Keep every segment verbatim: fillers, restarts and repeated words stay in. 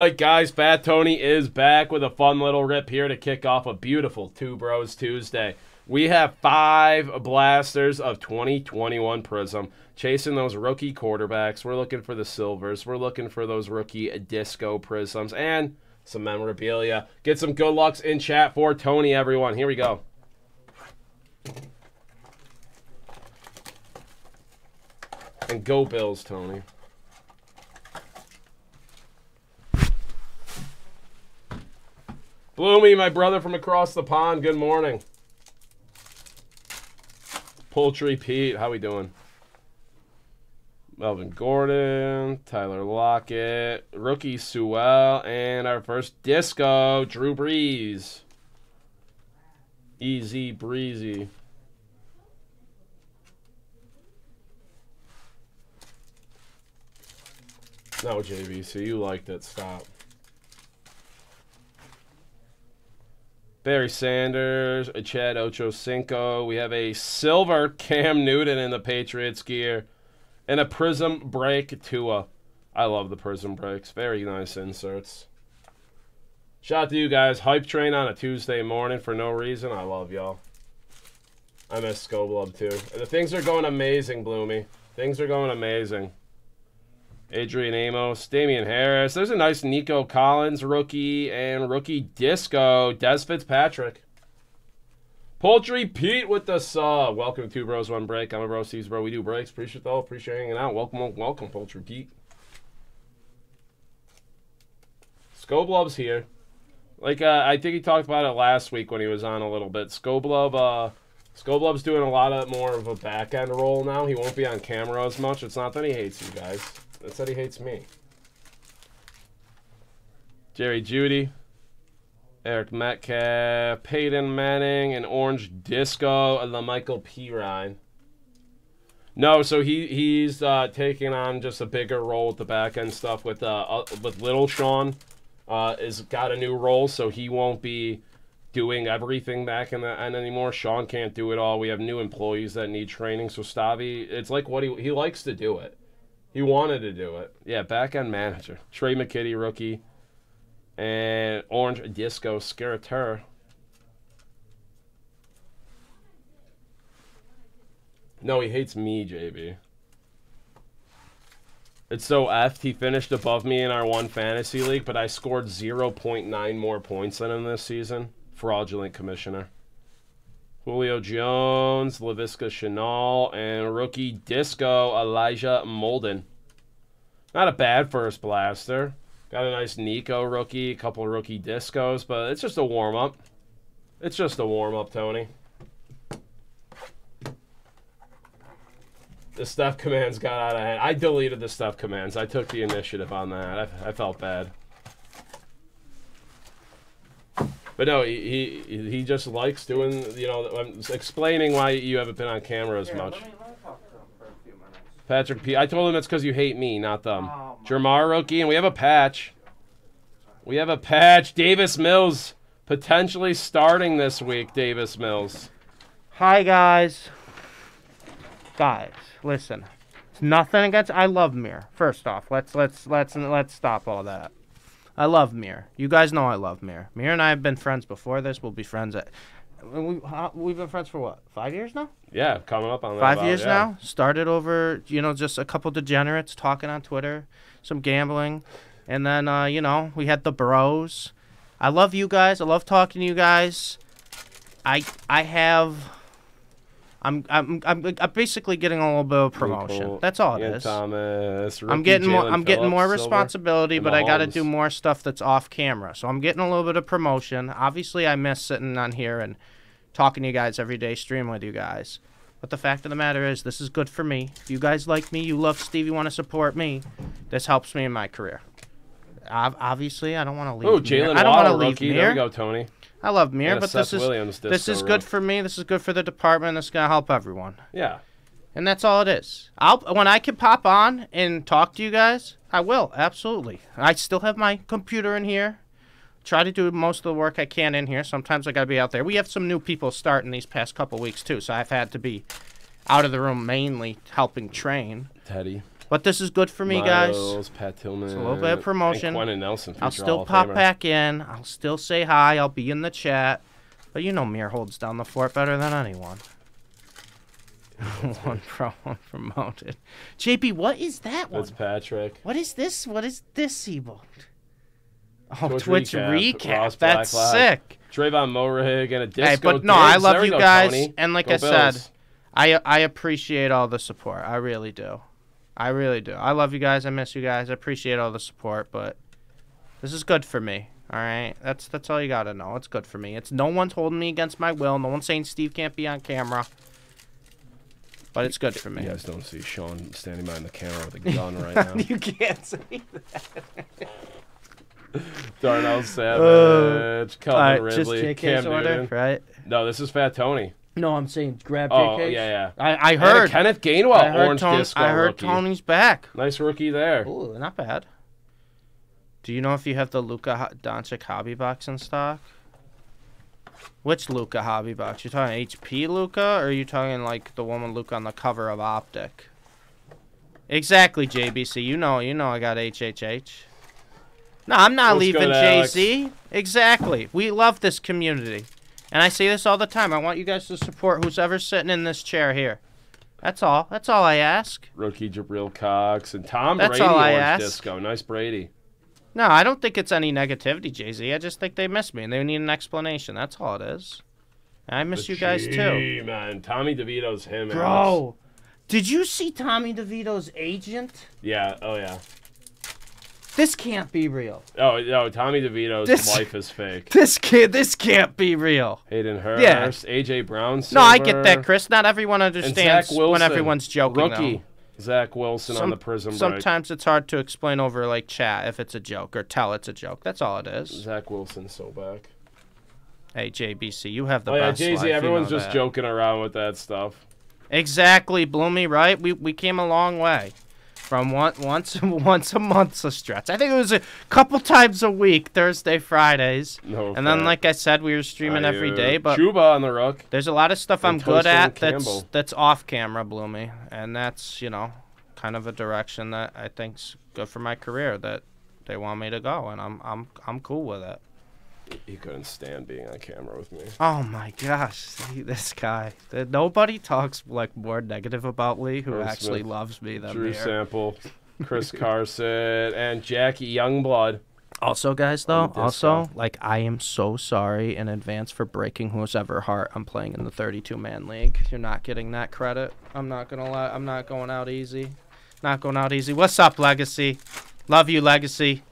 All right, guys, Fat Tony is back with a fun little rip here to kick off a beautiful Two Bros Tuesday. We have five blasters of twenty twenty-one Prism, chasing those rookie quarterbacks. We're looking for the silvers. We're looking for those rookie disco prisms and some memorabilia. Get some good lucks in chat for Tony, everyone. Here we go. And go Bills, Tony. Bloomy, my brother from across the pond, good morning. Poultry Pete, how we doing? Melvin Gordon, Tyler Lockett, Rookie Sewell, and our first disco, Drew Brees. Easy breezy. No, J V C, you liked it, stop. Barry Sanders, a Chad Ochocinco. We have a silver Cam Newton in the Patriots gear. And a prism break Tua. I love the prism breaks. Very nice inserts. Shout out to you guys. Hype train on a Tuesday morning for no reason. I love y'all. I miss Scoblub too. The things are going amazing, Bloomy. Things are going amazing. Adrian Amos, Damian Harris. There's a nice Nico Collins rookie and rookie disco. Des Fitzpatrick. Poultry Pete with the sub. Welcome to Bros One Break. I'm a bro, Steve's bro. We do breaks. Appreciate though. Appreciate hanging out. Welcome, welcome, Poultry Pete. Scoblub's here. Like uh, I think he talked about it last week when he was on a little bit. Scoblub, uh, Scoblub's doing a lot of more of a back end role now. He won't be on camera as much. It's not that he hates you guys. That's that he hates me. Jerry Judy, Eric Metcalf, Peyton Manning, and Orange Disco, and LaMichael Pirine. No, so he he's uh, taking on just a bigger role with the back end stuff with uh with Little Sean, uh is got a new role, so he won't be doing everything back in the end anymore. Sean can't do it all. We have new employees that need training, so Stavi, it's like what he he likes to do it. He wanted to do it. Yeah, back-end manager. Trey McKitty, rookie. And Orange Disco, Scarater. No, he hates me, J B. It's so effed. He finished above me in our one fantasy league, but I scored zero point nine more points than him this season. Fraudulent commissioner. Julio Jones, Laviska Shenault, and rookie disco, Elijah Molden. Not a bad first blaster. Got a nice Nico rookie, a couple of rookie discos, but it's just a warm-up. It's just a warm-up, Tony. The Steph commands got out of hand. I deleted the Steph commands. I took the initiative on that. I, I felt bad. But no, he, he he just likes doing, you know, explaining why you haven't been on camera as Here, much. Let me, let me talk to him for a few minutes. Patrick P. I told him it's because you hate me, not them. Oh, Jermar rookie, and we have a patch. We have a patch. Davis Mills potentially starting this week, Davis Mills. Hi, guys. Guys, listen. It's nothing against, I love Mir. First off, let's, let's, let's, let's stop all that. I love Mir. You guys know I love Mir. Mir and I have been friends before this. We'll be friends. At, we, how, we've been friends for what? Five years now? Yeah, coming up on that. Five about, years yeah. now. Started over, you know, just a couple degenerates talking on Twitter, some gambling. And then, uh, you know, we had the bros. I love you guys. I love talking to you guys. I I have... I'm, I'm I'm I'm basically getting a little bit of promotion. Cool. That's all it Ian is. Thomas, Ricky, I'm getting more, I'm Phillips, getting more responsibility, Silver, but I got to do more stuff that's off camera. So I'm getting a little bit of promotion. Obviously, I miss sitting on here and talking to you guys every day, stream with you guys. But the fact of the matter is, this is good for me. If you guys like me, you love Steve, you want to support me, this helps me in my career. I've, obviously, I don't want to leave. Oh, Jalen Waddle, rookie. There we go, Tony. I love Mir, but Seth this is Williams this is good for me. This is good for the department. This is gonna help everyone. Yeah, and that's all it is. I'll when I can pop on and talk to you guys, I will absolutely. I still have my computer in here. Try to do most of the work I can in here. Sometimes I gotta be out there. We have some new people starting these past couple weeks too, so I've had to be out of the room mainly helping train. Teddy. But this is good for me, Miles, guys. Pat Tillman, it's a little bit of promotion. And Nelson, I'll still pop back in. I'll still say hi. I'll be in the chat. But you know Mir holds down the fort better than anyone. One pro, one promoted. J P, what is that one? That's Patrick. What is this? What is this he booked? Oh, Twitch, Twitch recap. recap. That's Black, sick. Trayvon Morrig and a disco. Hey, but no, Diggs. I love there you guys. Go, and like go I Bills. said, I I appreciate all the support. I really do. I really do. I love you guys. I miss you guys. I appreciate all the support, but this is good for me. All right, that's that's all you gotta know. It's good for me. It's no one's holding me against my will. No one's saying Steve can't be on camera. But it's good for me. You guys don't see Sean standing behind the camera with a gun right now. You can't see that. Darnell Savage, uh, Calvin right, Ridley, just Cam Newton. Right? No, this is Fat Tony. No, I'm saying grab J K. Oh, yeah, yeah. I, I heard. Kenneth Gainwell, I heard orange Tony, disco I heard rookie. Tony's back. Nice rookie there. Ooh, not bad. Do you know if you have the Luka Doncic hobby box in stock? Which Luka hobby box? You talking H P Luka, or are you talking like the woman Luka on the cover of Optic? Exactly, J B C. You know, you know, I got H H H. No, I'm not Let's leaving Jay Z. Exactly. We love this community, and I say this all the time. I want you guys to support who's ever sitting in this chair here. That's all. That's all I ask. Rookie Jabril Cox and Tom That's Brady. That's all I ask. Disco. Nice Brady. No, I don't think it's any negativity, Jay Z. I just think they miss me, and they need an explanation. That's all it is. And I miss the you guys, G, too. Man. Tommy DeVito's him. Bro, Alex. Did you see Tommy DeVito's agent? Yeah, oh, yeah. This can't be real. Oh, no, Tommy DeVito's this, life is fake. This can't, this can't be real. Hayden Hurst, yeah. A J Brown. Silver. No, I get that, Chris. Not everyone understands when everyone's joking, Rookie. Though. Zach Wilson Some, on the Prism break. Sometimes it's hard to explain over, like, chat if it's a joke or tell it's a joke. That's all it is. Zach Wilson, so back. Hey, J B C, you have the oh, best yeah, Jay Z, life. Everyone's you know just that. joking around with that stuff. Exactly, Bloomy, right? We we came a long way from one, once once a month's a stretch. I think it was a couple times a week, Thursday, Fridays. No and fair. Then, like I said, we were streaming I, every day. But Chuba on the rook. There's a lot of stuff and I'm good at that's, that's off-camera, Bloomy. And that's, you know, kind of a direction that I think's good for my career that they want me to go. And I'm, I'm, I'm cool with it. He couldn't stand being on camera with me. Oh my gosh, see, this guy. Nobody talks like more negative about Lee, who Chris actually Smith, loves me. Than Drew Mir. Sample, Chris Carson, and Jackie Youngblood. Also, guys, though, also, like, I am so sorry in advance for breaking who's ever heart. I'm playing in the thirty-two man league. You're not getting that credit. I'm not gonna lie. I'm not going out easy. Not going out easy. What's up, Legacy? Love you, Legacy.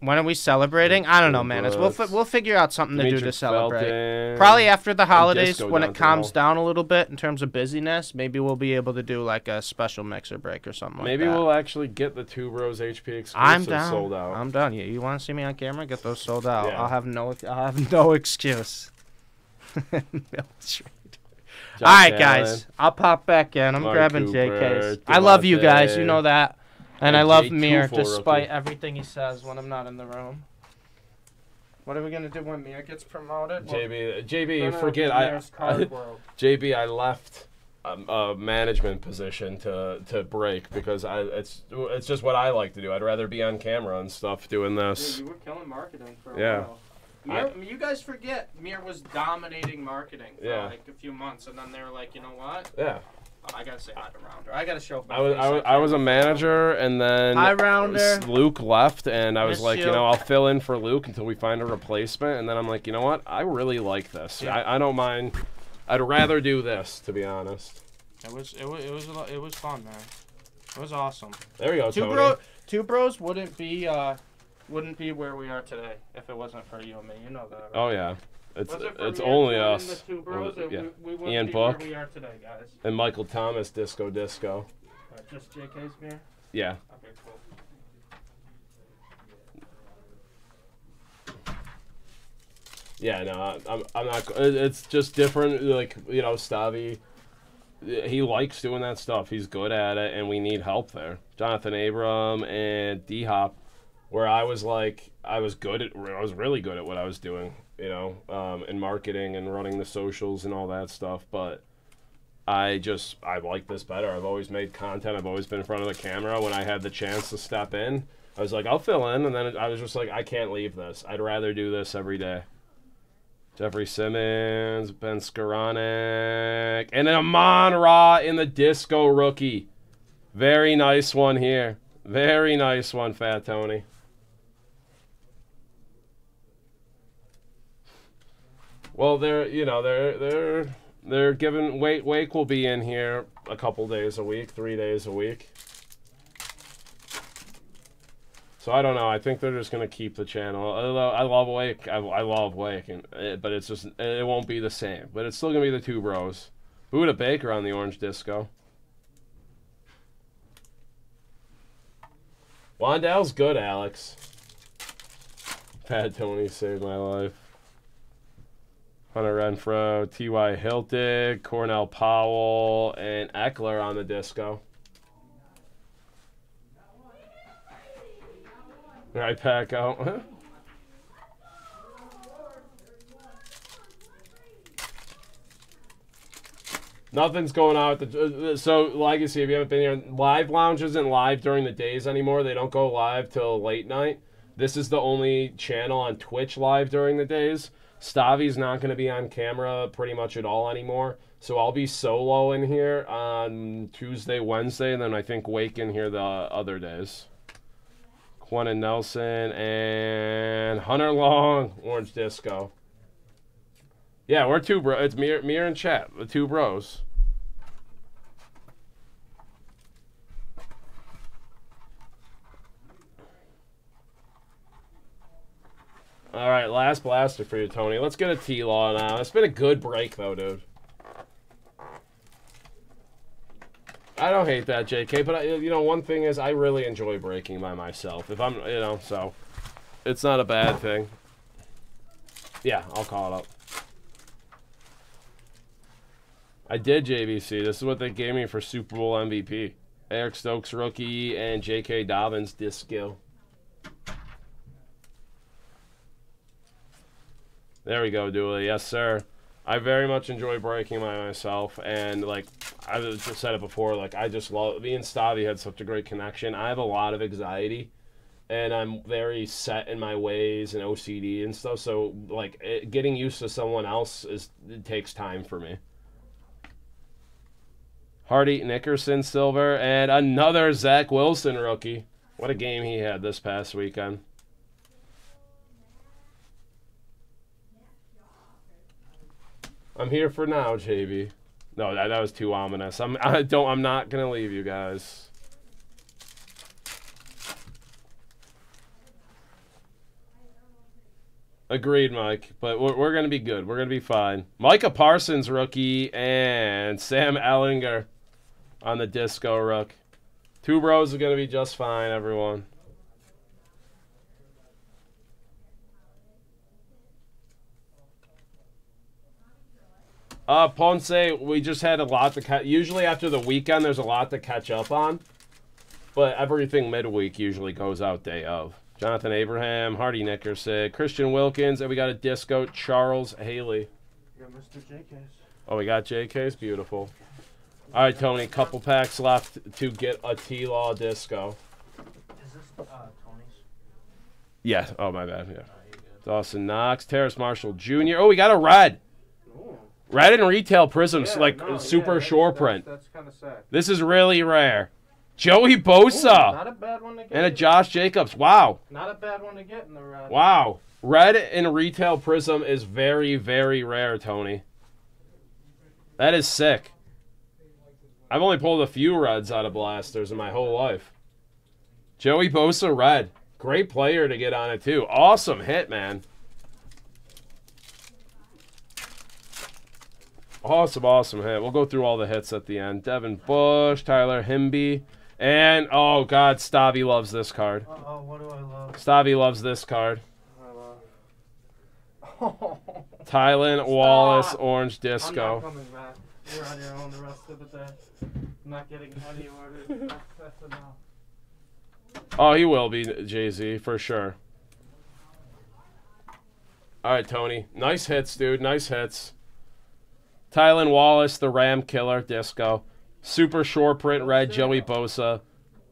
When are we celebrating? I don't know, man. It's, we'll, we'll figure out something Dimitri to do to celebrate. Felton. Probably after the holidays when it calms down a little bit in terms of busyness. Maybe we'll be able to do like a special mixer break or something maybe like that. Maybe we'll actually get the Two Bros H P exclusives I'm down. sold out. I'm done. Yeah, you want to see me on camera? Get those sold out. Yeah. I'll have no I'll have no excuse. All right, guys. I'll pop back in. I'm Mark grabbing Cooper, J Ks. I love you guys. You know that. And, and I love Mir, despite rookie. everything he says when I'm not in the room. What are we going to do when Mir gets promoted? J B, well, J B, J B forget. I, I J B, I left um, a management position to, to break because I it's it's just what I like to do. I'd rather be on camera and stuff doing this. Dude, you were killing marketing for a yeah. while. Mir, I, you guys forget Mir was dominating marketing for yeah. like a few months, and then they were like, you know what? Yeah. Oh, I gotta say hi to Rounder. I gotta show. I was I was, I was a manager, and then hi, Rounder. Luke left, and I was Miss like, you. you know, I'll fill in for Luke until we find a replacement. And then I'm like, you know what? I really like this. Yeah. I, I don't mind. I'd rather do this, to be honest. It was it was it was, it was fun, man. It was awesome. There we go, Two Tony. Bro, two Bros wouldn't be uh, wouldn't be where we are today if it wasn't for you and me. You know that. Right? Oh yeah. It's it it's only us. Bros, it, yeah. we, we Ian Buck we are today, guys. And Michael Thomas, Disco Disco. Uh, just J K's Mir? Yeah. Okay, cool. Yeah, no, I'm I'm not. It's just different. Like you know, Stavi, he likes doing that stuff. He's good at it, and we need help there. Jonathan Abram and D Hop, where I was like, I was good at, I was really good at what I was doing. You know, um, and marketing and running the socials and all that stuff. But I just, I like this better. I've always made content. I've always been in front of the camera. When I had the chance to step in, I was like, I'll fill in. And then I was just like, I can't leave this. I'd rather do this every day. Jeffrey Simmons, Ben Skoranek, and then Amon Ra in the disco rookie. Very nice one here. Very nice one, Fat Tony. Well, they're, you know, they're, they're, they're giving, Wake, Wake will be in here a couple days a week, three days a week. So I don't know. I think they're just going to keep the channel. I love, I love Wake. I, I love Wake, and it, but it's just, it won't be the same. But it's still going to be the two bros. Buda Baker on the orange disco. Wandell's good, Alex. Fat Tony saved my life. Hunter Renfro, T Y. Hilton, Cornell Powell, and Eckler on the disco. All right, pack out. Nothing's going on. At the, so, Legacy, if you haven't been here, Live Lounge isn't live during the days anymore. They don't go live till late night. This is the only channel on Twitch live during the days. Stavi's not going to be on camera pretty much at all anymore. So I'll be solo in here on Tuesday, Wednesday, and then I think Wake in here the other days. Quinn and Nelson and Hunter Long, orange disco. Yeah, we're two bros. It's Mir, Mir and Chat, the two bros. All right, last blaster for you, Tony. Let's get a T-Law now. It's been a good break, though, dude. I don't hate that, J K, but, I, you know, one thing is I really enjoy breaking by myself. If I'm, you know, so it's not a bad thing. Yeah, I'll call it up. I did J V C. This is what they gave me for Super Bowl M V P. Eric Stokes, rookie, and J K. Dobbins, disco. There we go, Dooley. Yes, sir. I very much enjoy breaking by myself, and like I just said it before, like I just love, me and Stavi had such a great connection. I have a lot of anxiety, and I'm very set in my ways and O C D and stuff. So like it, getting used to someone else is it takes time for me. Hardy Nickerson silver and another Zach Wilson rookie. What a game he had this past weekend. I'm here for now, J B. No, that, that was too ominous. I'm I don't I'm not gonna leave you guys. Agreed, Mike. But we're we're gonna be good. We're gonna be fine. Micah Parsons rookie and Sam Ellinger on the disco rook. Two bros are gonna be just fine, everyone. Uh, Ponce, we just had a lot to catch. Usually after the weekend, there's a lot to catch up on. But everything midweek usually goes out day of. Jonathan Abraham, Hardy Nickerson, Christian Wilkins, and we got a disco, Charles Haley. We got Mister J K's. Oh, we got J K's? Beautiful. All right, Tony, couple packs left to get a T-Law disco. Is this uh, Tony's? Yeah. Oh, my bad. Yeah. Dawson Knox, Terrace Marshall Junior Oh, we got a red. Ooh. Red in retail prisms, yeah, like no, super yeah, shore print. That's, that's kind of sad. This is really rare. Joey Bosa. Ooh, not a bad one to get. And a Josh Jacobs. Wow. Not a bad one to get in the red. Wow. Red in retail prism is very, very rare, Tony. That is sick. I've only pulled a few reds out of blasters in my whole life. Joey Bosa red. Great player to get on it, too. Awesome hit, man. Awesome, awesome hit. We'll go through all the hits at the end. Devin Bush, Tyler Hemby, and, oh, God, Stavi loves this card. Uh-oh, what do I love? Stavi loves this card. I love oh. Tylen Wallace, Stop. Orange Disco. I'm not coming back. You're on your own the rest of the day. I'm not getting any orders. That's, that's enough. Oh, he will be, Jay-Z, for sure. All right, Tony. Nice hits, dude. Nice hits. Tylan Wallace, the Ram Killer, Disco. Super short print red, Joey Bosa.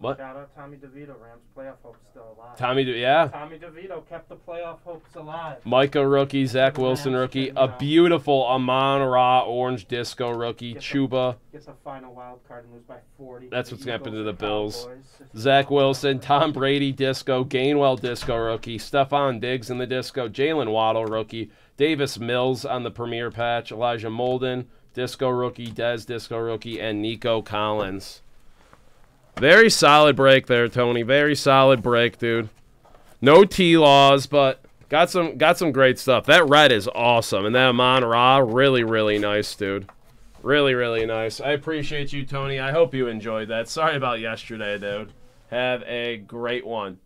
What? Shout out Tommy DeVito, Rams playoff hopes still alive. Tommy, De yeah. Tommy DeVito kept the playoff hopes alive. Micah rookie, Zach Wilson rookie, a beautiful Amon Ra orange disco rookie, gets Chuba. A, gets a final wild card and lose by forty. That's what's happened to the Bills. Zach Wilson, Tom Brady disco, Gainwell disco rookie, Stephon Diggs in the disco, Jalen Waddle rookie, Davis Mills on the premier patch, Elijah Molden disco rookie, Dez disco rookie, and Nico Collins. Very solid break there, Tony. Very solid break, dude. No T-Laws, but got some got some great stuff. That red is awesome, and that Amon Ra, really, really nice, dude. Really, really nice. I appreciate you, Tony. I hope you enjoyed that. Sorry about yesterday, dude. Have a great one.